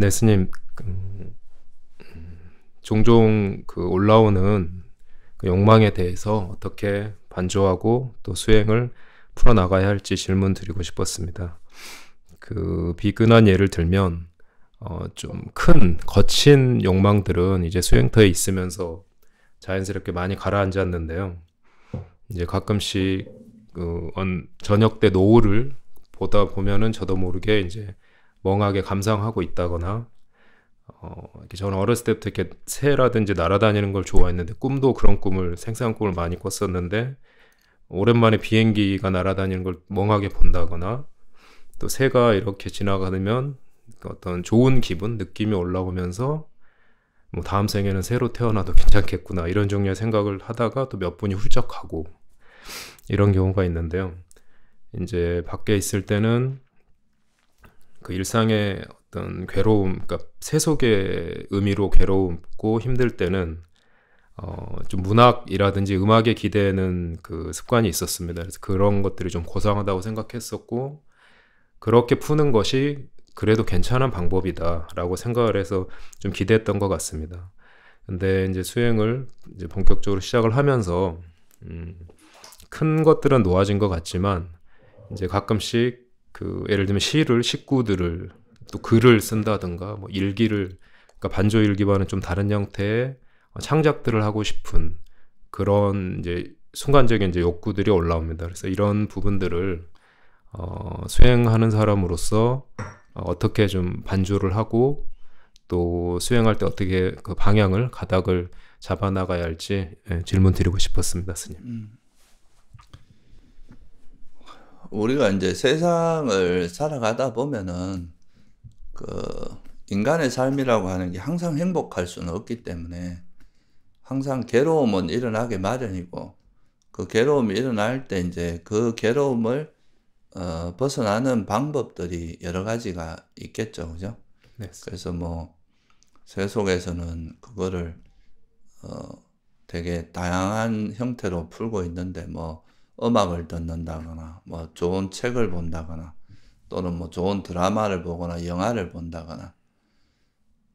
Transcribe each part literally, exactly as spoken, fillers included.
네, 스님. 음, 종종 그 올라오는 그 욕망에 대해서 어떻게 반조하고 또 수행을 풀어나가야 할지 질문 드리고 싶었습니다. 그 비근한 예를 들면 어, 좀 큰 거친 욕망들은 이제 수행터에 있으면서 자연스럽게 많이 가라앉았는데요. 이제 가끔씩 그 언, 저녁 때 노을을 보다 보면은 저도 모르게 이제 멍하게 감상하고 있다거나, 어, 이렇게 저는 어렸을 때부터 이렇게 새라든지 날아다니는 걸 좋아했는데 꿈도 그런 꿈을, 생생한 꿈을 많이 꿨었는데, 오랜만에 비행기가 날아다니는 걸 멍하게 본다거나, 또 새가 이렇게 지나가면 어떤 좋은 기분, 느낌이 올라오면서 뭐 다음 생에는 새로 태어나도 괜찮겠구나, 이런 종류의 생각을 하다가 또 몇 분이 훌쩍 가고, 이런 경우가 있는데요. 이제 밖에 있을 때는 그 일상의 어떤 괴로움, 그러니까 세속의 의미로 괴롭고 힘들 때는 어, 좀 문학이라든지 음악에 기대는 그 습관이 있었습니다. 그래서 그런 것들이 좀 고상하다고 생각했었고, 그렇게 푸는 것이 그래도 괜찮은 방법이다라고 생각을 해서 좀 기대했던 것 같습니다. 근데 이제 수행을 이제 본격적으로 시작을 하면서 음, 큰 것들은 놓아진 것 같지만, 이제 가끔씩 그 예를 들면 시를, 식구들을, 또 글을 쓴다든가 뭐 일기를, 그러니까 반조 일기와는 좀 다른 형태의 창작들을 하고 싶은 그런 이제 순간적인 이제 욕구들이 올라옵니다. 그래서 이런 부분들을 어, 수행하는 사람으로서 어떻게 좀 반조를 하고 또 수행할 때 어떻게 그 방향을, 가닥을 잡아 나가야 할지 질문 드리고 싶었습니다, 스님. 음. 우리가 이제 세상을 살아가다 보면은 그 인간의 삶이라고 하는 게 항상 행복할 수는 없기 때문에 항상 괴로움은 일어나게 마련이고, 그 괴로움이 일어날 때 이제 그 괴로움을 어, 벗어나는 방법들이 여러 가지가 있겠죠, 그죠? 네. 그래서 뭐 세속에서는 그거를 어, 되게 다양한 형태로 풀고 있는데, 뭐 음악을 듣는다거나, 뭐 좋은 책을 본다거나, 또는 뭐 좋은 드라마를 보거나 영화를 본다거나,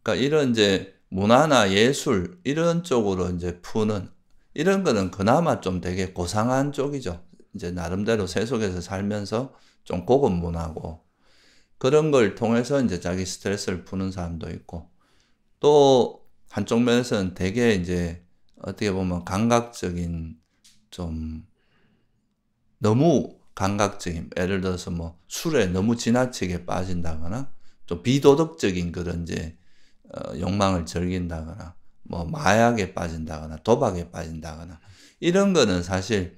그러니까 이런 이제 문화나 예술 이런 쪽으로 이제 푸는, 이런 거는 그나마 좀 되게 고상한 쪽이죠. 이제 나름대로 세속에서 살면서 좀 고급 문화고, 그런 걸 통해서 이제 자기 스트레스를 푸는 사람도 있고, 또 한쪽 면에서는 되게 이제 어떻게 보면 감각적인, 좀 너무 감각적인, 예를 들어서 뭐 술에 너무 지나치게 빠진다거나, 좀 비도덕적인 그런 이제 어, 욕망을 즐긴다거나, 뭐 마약에 빠진다거나 도박에 빠진다거나, 이런 거는 사실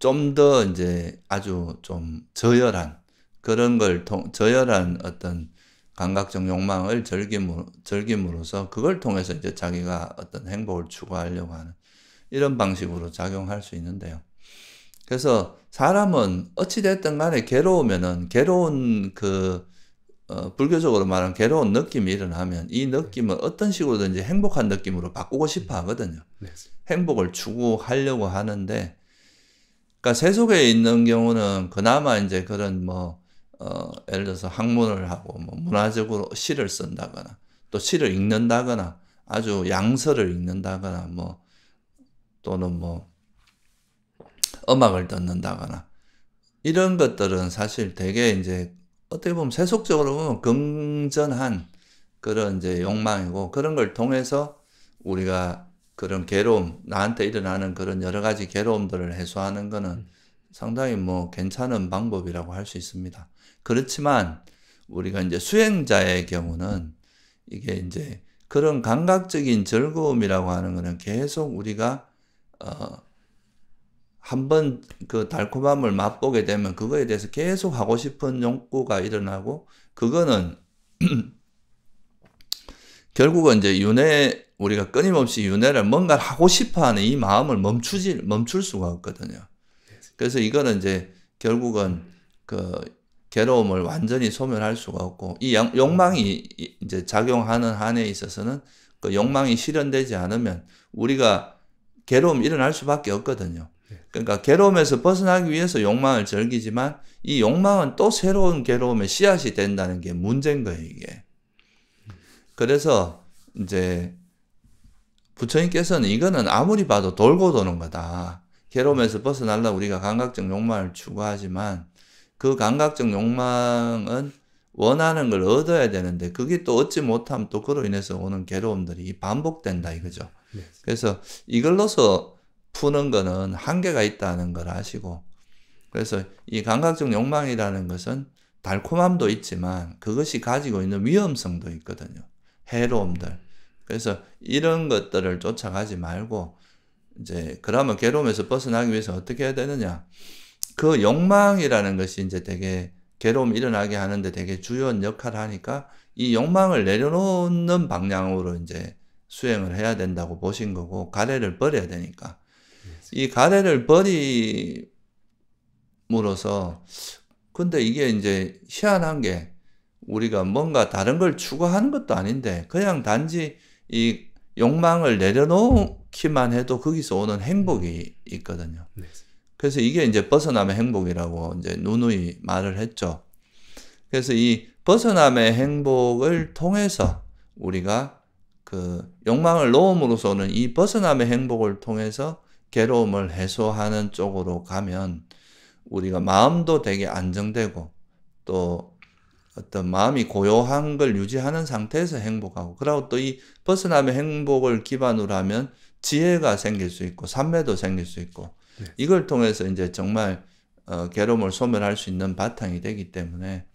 좀 더 이제 아주 좀 저열한 그런 걸 통, 저열한 어떤 감각적 욕망을 즐김으로, 즐김으로써 그걸 통해서 이제 자기가 어떤 행복을 추구하려고 하는 이런 방식으로 작용할 수 있는데요. 그래서 사람은 어찌됐든 간에 괴로우면은, 괴로운 그, 어, 불교적으로 말하는 괴로운 느낌이 일어나면 이 느낌을 어떤 식으로든지 행복한 느낌으로 바꾸고 싶어 하거든요. 행복을 추구하려고 하는데, 그러니까 세속에 있는 경우는 그나마 이제 그런 뭐, 어, 예를 들어서 학문을 하고, 뭐, 문화적으로 시를 쓴다거나, 또 시를 읽는다거나, 아주 양서를 읽는다거나, 뭐, 또는 뭐, 음악을 듣는다거나, 이런 것들은 사실 되게 이제 어떻게 보면 세속적으로 보면 건전한 그런 이제 욕망이고, 그런 걸 통해서 우리가 그런 괴로움, 나한테 일어나는 그런 여러 가지 괴로움들을 해소하는 거는 상당히 뭐 괜찮은 방법이라고 할 수 있습니다. 그렇지만 우리가 이제 수행자의 경우는 이게 이제 그런 감각적인 즐거움이라고 하는 거는 계속 우리가 어, 한번 그 달콤함을 맛보게 되면 그거에 대해서 계속 하고 싶은 욕구가 일어나고, 그거는 결국은 이제 윤회, 우리가 끊임없이 윤회를 뭔가를 하고 싶어하는 이 마음을 멈추지 멈출 수가 없거든요. 그래서 이거는 이제 결국은 그 괴로움을 완전히 소멸할 수가 없고, 이 욕망이 이제 작용하는 한에 있어서는 그 욕망이 실현되지 않으면 우리가 괴로움이 일어날 수밖에 없거든요. 그러니까 괴로움에서 벗어나기 위해서 욕망을 즐기지만, 이 욕망은 또 새로운 괴로움의 씨앗이 된다는 게 문제인 거예요, 이게. 그래서 이제 부처님께서는 이거는 아무리 봐도 돌고 도는 거다. 괴로움에서 벗어나려고 우리가 감각적 욕망을 추구하지만 그 감각적 욕망은 원하는 걸 얻어야 되는데 그게 또 얻지 못하면 또 그로 인해서 오는 괴로움들이 반복된다 이거죠. 네. 그래서 이걸로서 푸는 거는 한계가 있다는 걸 아시고, 그래서 이 감각적 욕망이라는 것은 달콤함도 있지만 그것이 가지고 있는 위험성도 있거든요. 해로움들. 그래서 이런 것들을 쫓아가지 말고, 이제 그러면 괴로움에서 벗어나기 위해서 어떻게 해야 되느냐. 그 욕망이라는 것이 이제 되게 괴로움 일어나게 하는데 되게 주요한 역할을 하니까 이 욕망을 내려놓는 방향으로 이제 수행을 해야 된다고 보신 거고, 가래를 버려야 되니까. 이 가래를 버림으로써, 근데 이게 이제 희한한 게 우리가 뭔가 다른 걸 추구하는 것도 아닌데 그냥 단지 이 욕망을 내려놓기만 해도 거기서 오는 행복이 있거든요. 그래서 이게 이제 벗어남의 행복이라고 이제 누누이 말을 했죠. 그래서 이 벗어남의 행복을 통해서 우리가 그 욕망을 놓음으로써는 이 벗어남의 행복을 통해서 괴로움을 해소하는 쪽으로 가면 우리가 마음도 되게 안정되고 또 어떤 마음이 고요한 걸 유지하는 상태에서 행복하고, 그리고 또 이 벗어남의 행복을 기반으로 하면 지혜가 생길 수 있고 삼매도 생길 수 있고, 네. 이걸 통해서 이제 정말 어, 괴로움을 소멸할 수 있는 바탕이 되기 때문에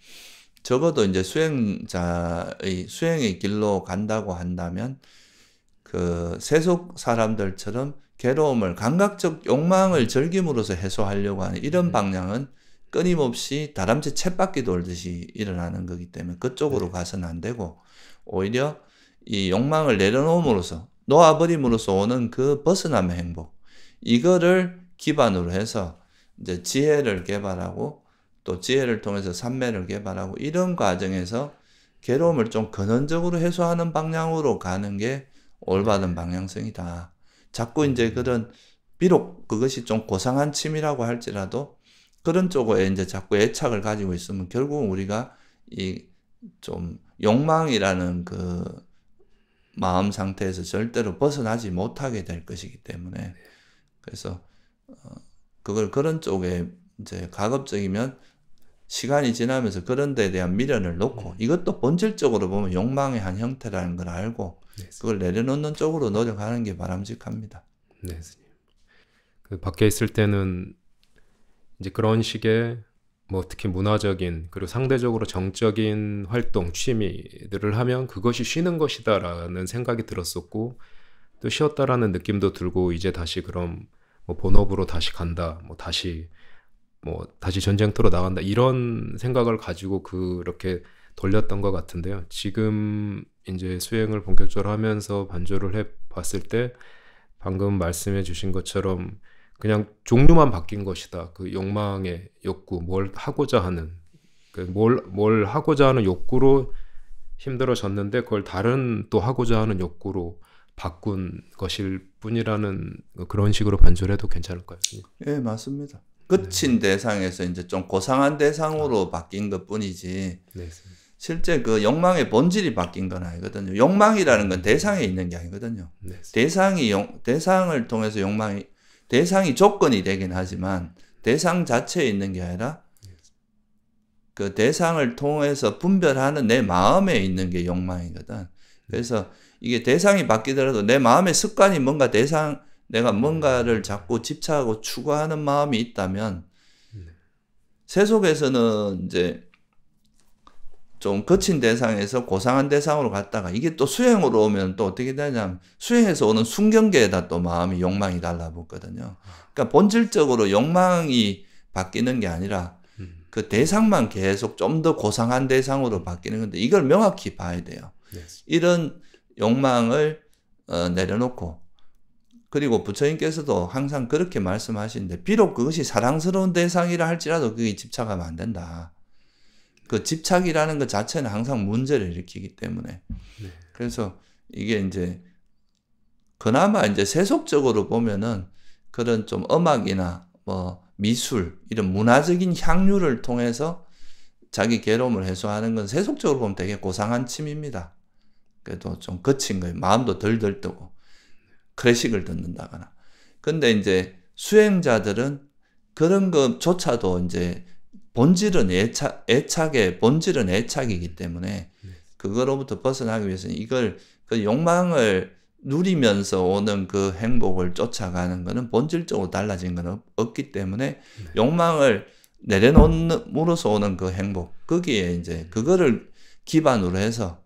적어도 이제 수행자의 수행의 길로 간다고 한다면 그 세속 사람들처럼 괴로움을 감각적 욕망을 즐김으로써 해소하려고 하는 이런, 네. 방향은 끊임없이 다람쥐 챗바퀴 돌듯이 일어나는 거기 때문에 그쪽으로, 네. 가서는 안 되고, 오히려 이 욕망을 내려놓음으로써 놓아버림으로써 오는 그 벗어남의 행복, 이거를 기반으로 해서 이제 지혜를 개발하고 또 지혜를 통해서 삼매를 개발하고, 이런 과정에서 괴로움을 좀 근원적으로 해소하는 방향으로 가는 게 올바른 방향성이다. 자꾸 이제 그런, 비록 그것이 좀 고상한 취미라고 할지라도 그런 쪽에 이제 자꾸 애착을 가지고 있으면 결국은 우리가 이 좀 욕망이라는 그 마음 상태에서 절대로 벗어나지 못하게 될 것이기 때문에, 그래서 그걸 그런 쪽에 이제 가급적이면 시간이 지나면서 그런 데에 대한 미련을 놓고, 이것도 본질적으로 보면 욕망의 한 형태라는 걸 알고 그걸 내려놓는 쪽으로 노력하는 게 바람직합니다. 네, 스님. 그 밖에 있을 때는 이제 그런 식의 뭐 특히 문화적인 그리고 상대적으로 정적인 활동, 취미들을 하면 그것이 쉬는 것이다라는 생각이 들었었고, 또 쉬었다라는 느낌도 들고, 이제 다시 그럼 뭐 본업으로 다시 간다, 뭐 다시 뭐 다시 전쟁터로 나간다, 이런 생각을 가지고 그렇게 돌렸던 것 같은데요. 지금 이제 수행을 본격적으로 하면서 반조를 해봤을 때 방금 말씀해 주신 것처럼 그냥 종류만 바뀐 것이다. 그 욕망의 욕구, 뭘 하고자 하는, 그 뭘, 뭘 하고자 하는 욕구로 힘들어졌는데 그걸 다른 또 하고자 하는 욕구로 바꾼 것일 뿐이라는, 그런 식으로 반조를 해도 괜찮을까요? 예, 맞습니다. 끝인, 네. 대상에서 이제 좀 고상한 대상으로, 아. 바뀐 것 뿐이지, 네. 실제 그 욕망의 본질이 바뀐 건 아니거든요. 욕망이라는 건 대상에 있는 게 아니거든요. 네. 대상이 용, 대상을 통해서 욕망이, 대상이 조건이 되긴 하지만 대상 자체에 있는 게 아니라 그 대상을 통해서 분별하는 내 마음에 있는 게 욕망이거든. 그래서 이게 대상이 바뀌더라도 내 마음의 습관이 뭔가 대상, 내가 뭔가를 자꾸 집착하고 추구하는 마음이 있다면, 세속에서는 이제 좀 거친 대상에서 고상한 대상으로 갔다가 이게 또 수행으로 오면 또 어떻게 되냐면 수행에서 오는 순경계에다 또 마음이 욕망이 달라붙거든요. 그러니까 본질적으로 욕망이 바뀌는 게 아니라 그 대상만 계속 좀 더 고상한 대상으로 바뀌는 건데, 이걸 명확히 봐야 돼요. 이런 욕망을 어, 내려놓고, 그리고 부처님께서도 항상 그렇게 말씀하시는데, 비록 그것이 사랑스러운 대상이라 할지라도 그게 집착하면 안 된다. 그 집착이라는 것 자체는 항상 문제를 일으키기 때문에. 네. 그래서 이게 이제 그나마 이제 세속적으로 보면은 그런 좀 음악이나 뭐 미술 이런 문화적인 향유를 통해서 자기 괴로움을 해소하는 건 세속적으로 보면 되게 고상한 취미입니다. 그래도 좀 거친 거예요. 마음도 덜덜 뜨고 클래식을 듣는다거나. 근데 이제 수행자들은 그런 것조차도 이제 본질은 애착, 애착의 본질은 애착이기 때문에 그거로부터 벗어나기 위해서는 이걸 그 욕망을 누리면서 오는 그 행복을 쫓아가는 거는 본질적으로 달라진 건 없기 때문에 욕망을 내려놓음으로써 오는 그 행복, 거기에 이제 그거를 기반으로 해서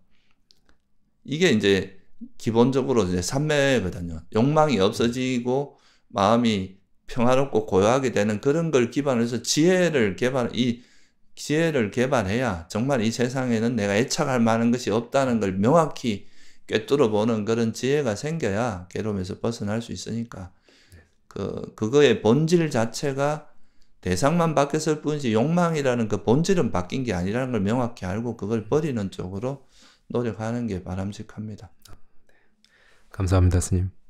이게 이제 기본적으로 이제 삼매거든요. 욕망이 없어지고 마음이 평화롭고 고요하게 되는 그런 걸 기반으로 해서 지혜를 개발, 이 지혜를 개발해야 정말 이 세상에는 내가 애착할 만한 것이 없다는 걸 명확히 꿰뚫어보는 그런 지혜가 생겨야 괴로움에서 벗어날 수 있으니까 그, 그거의 본질 자체가 대상만 바뀌었을 뿐이지 욕망이라는 그 본질은 바뀐 게 아니라는 걸 명확히 알고 그걸 버리는 쪽으로 노력하는 게 바람직합니다. 감사합니다, 스님.